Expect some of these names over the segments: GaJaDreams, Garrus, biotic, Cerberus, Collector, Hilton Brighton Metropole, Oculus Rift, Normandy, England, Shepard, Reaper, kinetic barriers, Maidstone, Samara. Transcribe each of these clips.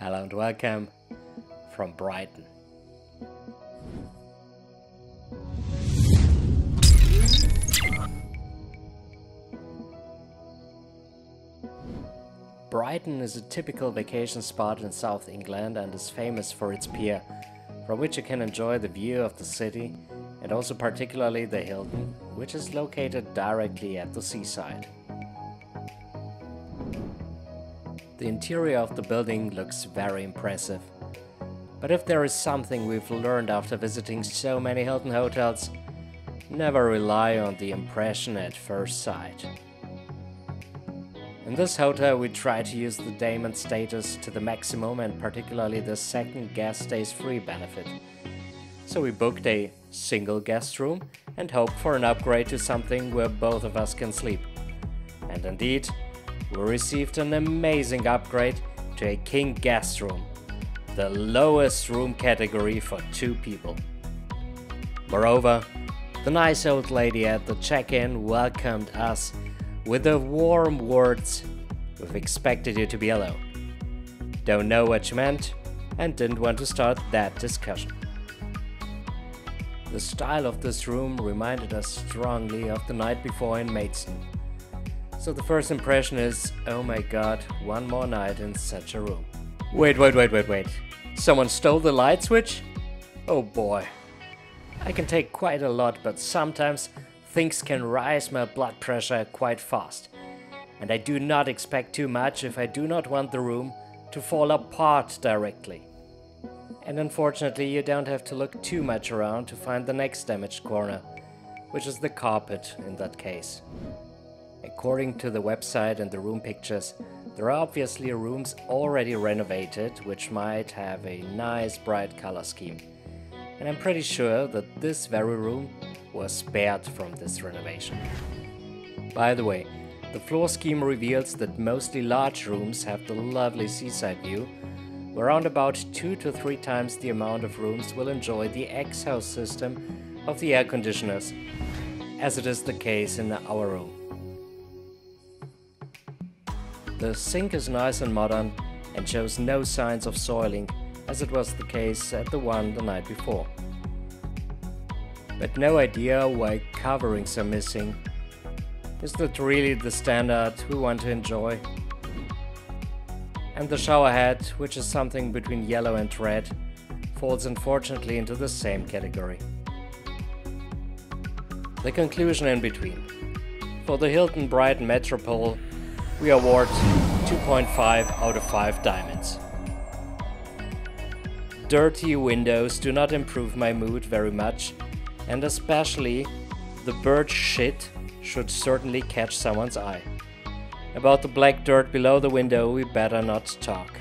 Hello and welcome from Brighton. Brighton is a typical vacation spot in South England and is famous for its pier, from which you can enjoy the view of the city and also particularly the Hilton, which is located directly at the seaside. The interior of the building looks very impressive. But if there is something we've learned after visiting so many Hilton hotels, never rely on the impression at first sight. In this hotel we try to use the Diamond status to the maximum and particularly the second guest stays free benefit. So we booked a single guest room and hope for an upgrade to something where both of us can sleep. And indeed, we received an amazing upgrade to a king guest room, the lowest room category for two people. Moreover, the nice old lady at the check-in welcomed us with the warm words, "We've expected you to be alone." Don't know what you meant and didn't want to start that discussion. The style of this room reminded us strongly of the night before in Maidstone. So the first impression is, oh my god, one more night in such a room. Wait. Someone stole the light switch? Oh boy. I can take quite a lot, but sometimes things can rise my blood pressure quite fast, and I do not expect too much if I do not want the room to fall apart directly. And unfortunately you don't have to look too much around to find the next damaged corner, which is the carpet in that case. According to the website and the room pictures, there are obviously rooms already renovated which might have a nice bright color scheme, and I'm pretty sure that this very room was spared from this renovation. By the way, the floor scheme reveals that mostly large rooms have the lovely seaside view, where around about 2 to 3 times the amount of rooms will enjoy the exhaust system of the air conditioners, as it is the case in our room. The sink is nice and modern and shows no signs of soiling, as it was the case at the one the night before. But no idea why coverings are missing. Is that really the standard we want to enjoy? And the shower head, which is something between yellow and red, falls unfortunately into the same category. The conclusion in between. For the Hilton Brighton Metropole, we award 2.5 out of 5 diamonds. Dirty windows do not improve my mood very much, and especially the bird shit should certainly catch someone's eye. About the black dirt below the window we better not talk.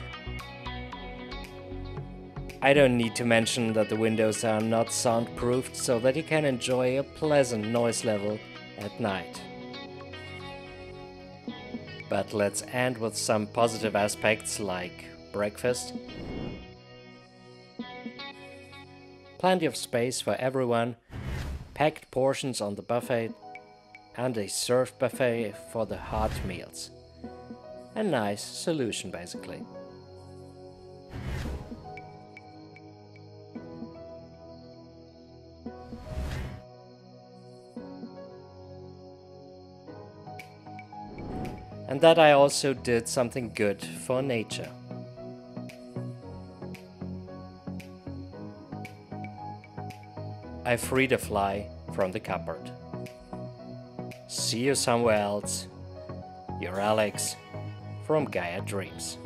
I don't need to mention that the windows are not soundproofed so that you can enjoy a pleasant noise level at night. But let's end with some positive aspects like breakfast. Plenty of space for everyone, packed portions on the buffet, and a served buffet for the hot meals. A nice solution, basically. And that I also did something good for nature. I freed a fly from the cupboard. See you somewhere else. Your Alex from GaJaDreams.